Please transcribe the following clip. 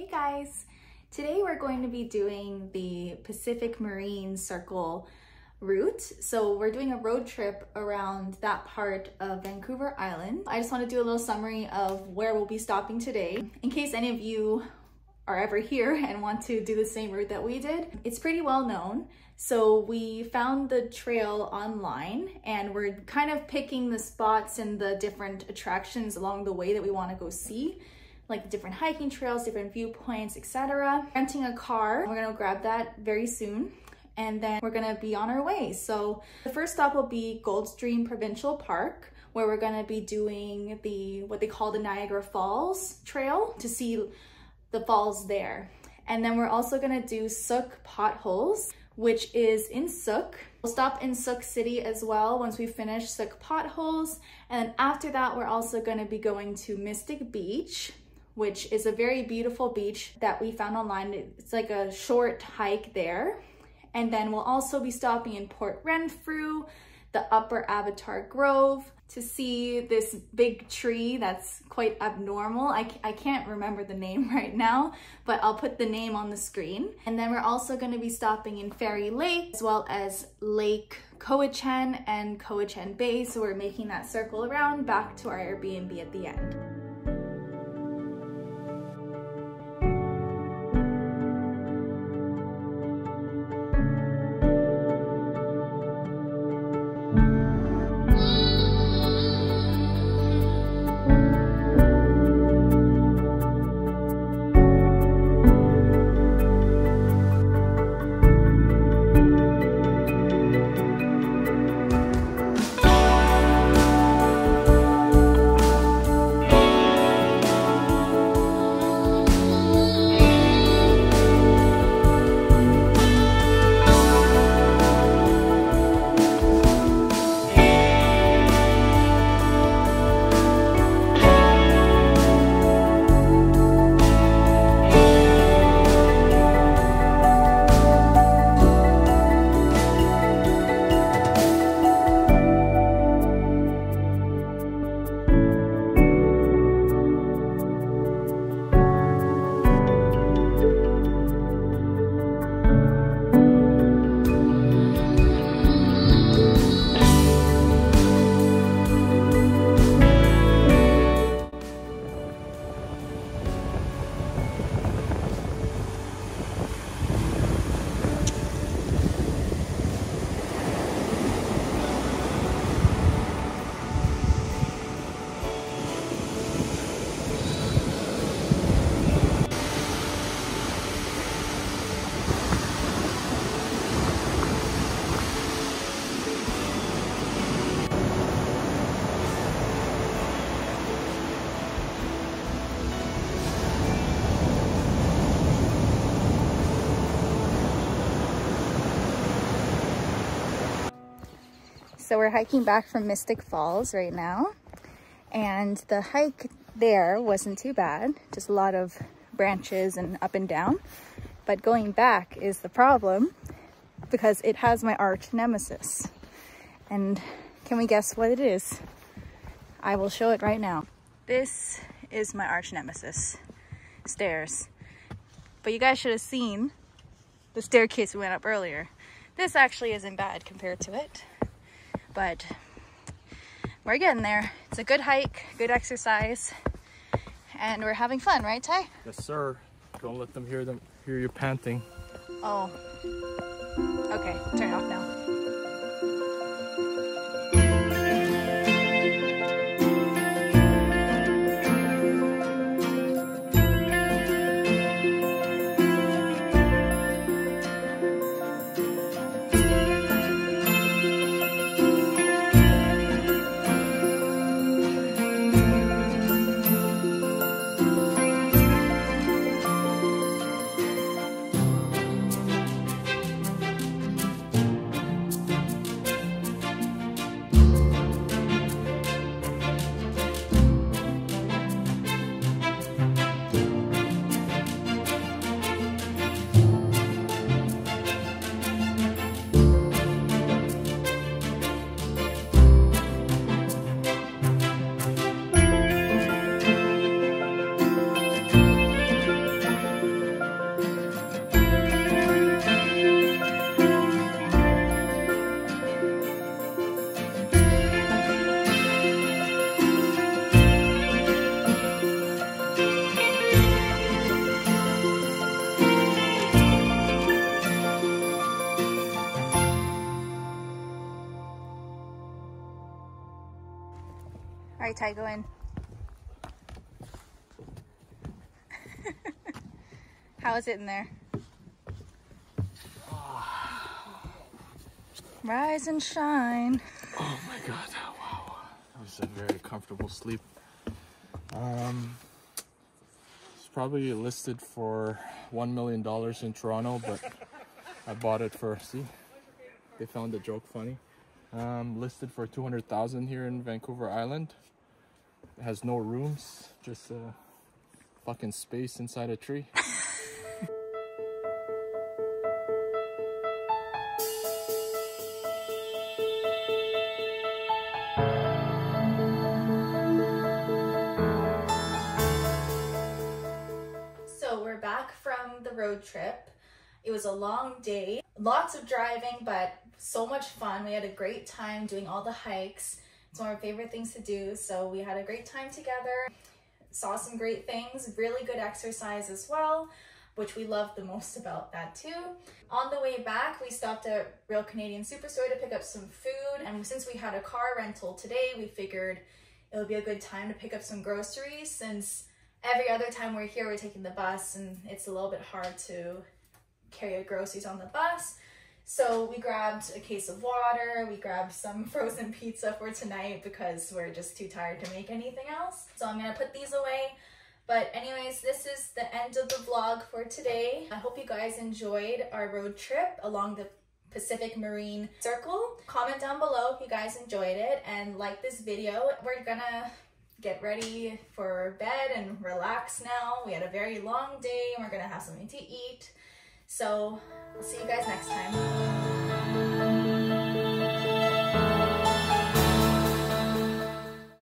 Hey guys! Today we're going to be doing the Pacific Marine Circle route. So we're doing a road trip around that part of Vancouver Island. I just want to do a little summary of where we'll be stopping today in case any of you are ever here and want to do the same route that we did. It's pretty well known. So we found the trail online and we're kind of picking the spots and the different attractions along the way that we want to go see, like different hiking trails, different viewpoints, etc. Renting a car, we're gonna grab that very soon, and then we're gonna be on our way. So the first stop will be Goldstream Provincial Park, where we're gonna be doing the what they call the Niagara Falls Trail to see the falls there. And then we're also gonna do Sooke Potholes, which is in Sooke. We'll stop in Sooke City as well once we finish Sooke Potholes, and then after that we're also gonna be going to Mystic Beach, which is a very beautiful beach that we found online. It's like a short hike there. And then we'll also be stopping in Port Renfrew, the upper Avatar Grove, to see this big tree that's quite abnormal. I can't remember the name right now, but I'll put the name on the screen. And then we're also gonna be stopping in Fairy Lake, as well as Lake Cowichan and Cowichan Bay. So we're making that circle around back to our Airbnb at the end. So we're hiking back from Mystic Falls right now, and the hike there wasn't too bad, just a lot of branches and up and down, but going back is the problem because it has my arch nemesis. And can we guess what it is? I will show it right now. This is my arch nemesis, stairs. But you guys should have seen the staircase we went up earlier. This actually isn't bad compared to it. But we're getting there. It's a good hike, good exercise, and we're having fun, right, Ty? Yes, sir. Don't let them hear you panting. Oh. Okay, turn it off now. right, Ty, go in. How is it in there? Rise and shine. Oh my God, wow. That was a very comfortable sleep. It's probably listed for $1 million in Toronto, but I bought it for, see, they found the joke funny. Listed for $200,000 here in Vancouver Island. It has no rooms, just a fucking space inside a tree. So we're back from the road trip. It was a long day, lots of driving, but so much fun. We had a great time doing all the hikes. It's one of our favorite things to do, so we had a great time together. Saw some great things, really good exercise as well, which we loved the most about that too. On the way back, we stopped at Real Canadian Superstore to pick up some food, and since we had a car rental today, we figured it would be a good time to pick up some groceries, since every other time we're here, we're taking the bus, and it's a little bit hard to carry our groceries on the bus. So we grabbed a case of water, we grabbed some frozen pizza for tonight because we're just too tired to make anything else. So I'm gonna put these away. But anyways, this is the end of the vlog for today. I hope you guys enjoyed our road trip along the Pacific Marine Circle. Comment down below if you guys enjoyed it and like this video. We're gonna get ready for bed and relax now. We had a very long day and we're gonna have something to eat. So, I'll see you guys next time.